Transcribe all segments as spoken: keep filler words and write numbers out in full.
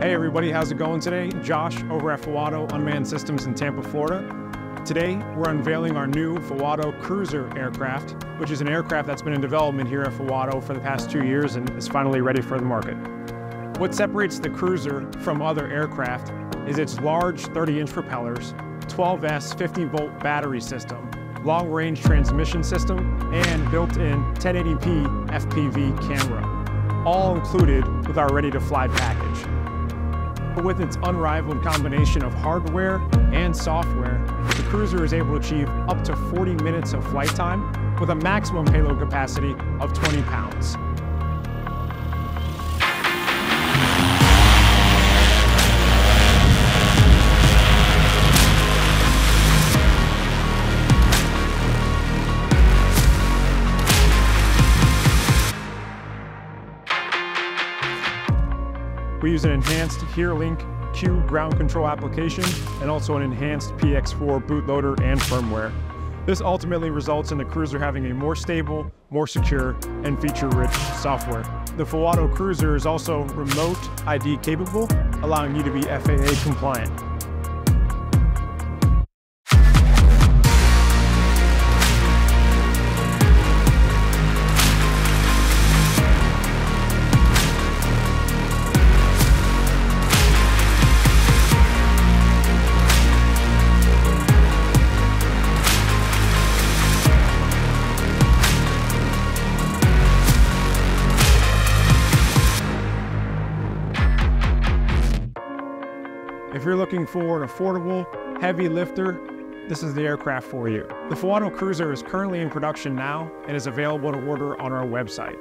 Hey everybody, how's it going today? Josh over at Fowado Unmanned Systems in Tampa, Florida. Today, we're unveiling our new Fowado C R U Z R aircraft, which is an aircraft that's been in development here at Fowado for the past two years and is finally ready for the market. What separates the C R U Z R from other aircraft is its large thirty inch propellers, twelve S fifty volt battery system, long range transmission system, and built-in ten eighty p F P V camera, all included with our ready-to-fly package. With its unrivaled combination of hardware and software, the C R U Z R is able to achieve up to forty minutes of flight time with a maximum payload capacity of twenty pounds. We use an enhanced HereLink Q ground control application and also an enhanced P X four bootloader and firmware. This ultimately results in the C R U Z R having a more stable, more secure, and feature-rich software. The Fowado C R U Z R is also remote I D capable, allowing you to be F A A compliant. If you're looking for an affordable, heavy lifter, this is the aircraft for you. The Fowado C R U Z R is currently in production now and is available to order on our website.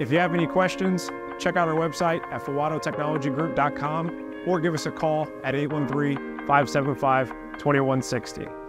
If you have any questions, check out our website at Fowado Technology Group dot com or give us a call at eight one three, five seven five, two one six zero.